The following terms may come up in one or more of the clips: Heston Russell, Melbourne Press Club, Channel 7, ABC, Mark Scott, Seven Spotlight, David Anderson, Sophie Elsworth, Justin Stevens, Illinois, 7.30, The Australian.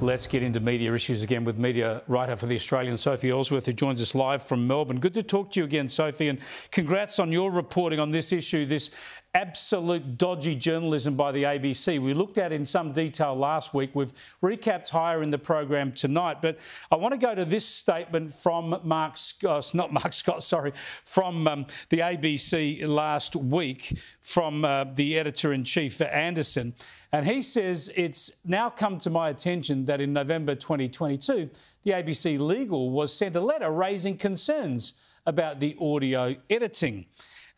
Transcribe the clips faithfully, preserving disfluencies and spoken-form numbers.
Let's get into media issues again with media writer for The Australian, Sophie Elsworth, who joins us live from Melbourne. Good to talk to you again, Sophie, and congrats on your reporting on this issue, this absolute dodgy journalism by the A B C. We looked at in some detail last week. We've recapped higher in the program tonight, but I want to go to this statement from Mark Scott, not Mark Scott, sorry, from um, the A B C last week from uh, the editor-in-chief, Anderson. And he says, it's now come to my attention that in November twenty twenty-two, the A B C Legal was sent a letter raising concerns about the audio editing.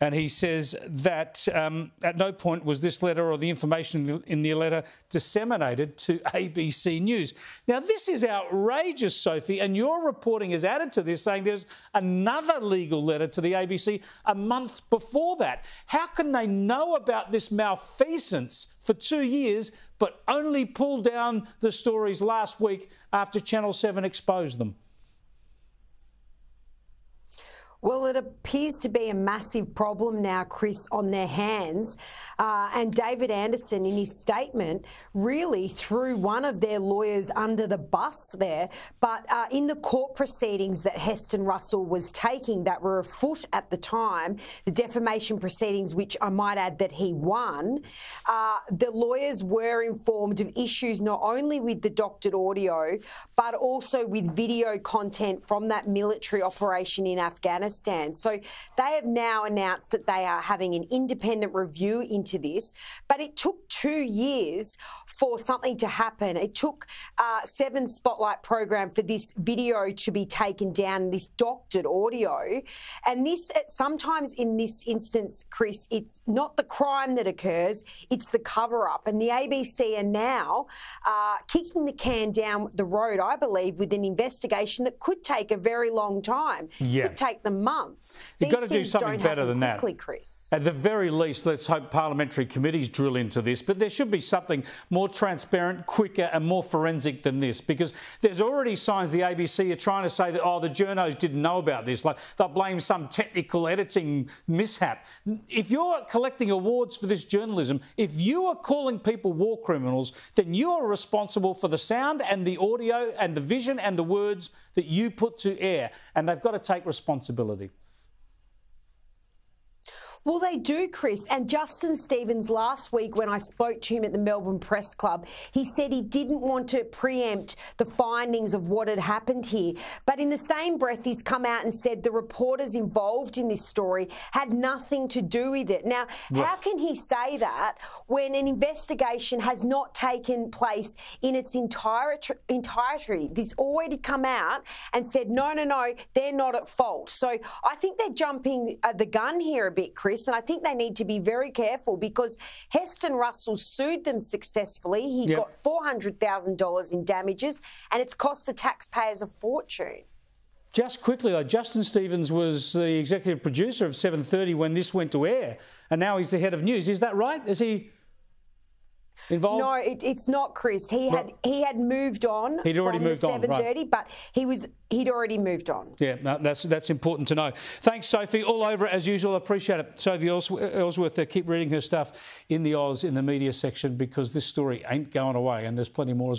And he says that um, at no point was this letter or the information in the letter disseminated to A B C News. Now, this is outrageous, Sophie, and your reporting is added to this, saying there's another legal letter to the A B C a month before that. How can they know about this malfeasance for two years but only pull down the stories last week after Channel seven exposed them? Well, it appears to be a massive problem now, Chris, on their hands. Uh, and David Anderson, in his statement, really threw one of their lawyers under the bus there. But uh, in the court proceedings that Heston Russell was taking that were afoot at the time, the defamation proceedings, which I might add that he won, uh, the lawyers were informed of issues not only with the doctored audio, but also with video content from that military operation in Afghanistan. So they have now announced that they are having an independent review into this, but it took two years for something to happen. It took uh, Seven Spotlight program for this video to be taken down, this doctored audio. And this, sometimes in this instance, Chris, it's not the crime that occurs, it's the cover-up. And the A B C are now uh, kicking the can down the road, I believe, with an investigation that could take a very long time. Yeah. Could take them months. You've got to do something better than that, Chris. At the very least, let's hope parliamentary committees drill into this, but there should be something more transparent, quicker and more forensic than this, because there's already signs the A B C are trying to say that, oh, the journos didn't know about this, like they'll blame some technical editing mishap. If you're collecting awards for this journalism, if you are calling people war criminals, then you are responsible for the sound and the audio and the vision and the words that you put to air, and they've got to take responsibility. Responsibility. Well, they do, Chris. And Justin Stevens last week, when I spoke to him at the Melbourne Press Club, he said he didn't want to preempt the findings of what had happened here. But in the same breath, he's come out and said the reporters involved in this story had nothing to do with it. Now, yeah. How can he say that when an investigation has not taken place in its entirety? This already come out and said, no, no, no, they're not at fault. So I think they're jumping the gun here a bit, Chris. And I think they need to be very careful, because Heston Russell sued them successfully. He yep. got four hundred thousand dollars in damages, and it's cost the taxpayers a fortune. Just quickly, though, Justin Stevens was the executive producer of seven thirty when this went to air, and now he's the head of news. Is that right? Is he involved? No, it, it's not, Chris. He had right. he had moved on. He'd already from moved the on. seven thirty, right. But he was he'd already moved on. Yeah, no, that's that's important to know. Thanks, Sophie. All over as usual. Appreciate it. Sophie Elsworth. Uh, keep reading her stuff in the Oz in the media section, because this story ain't going away, and there's plenty more as well.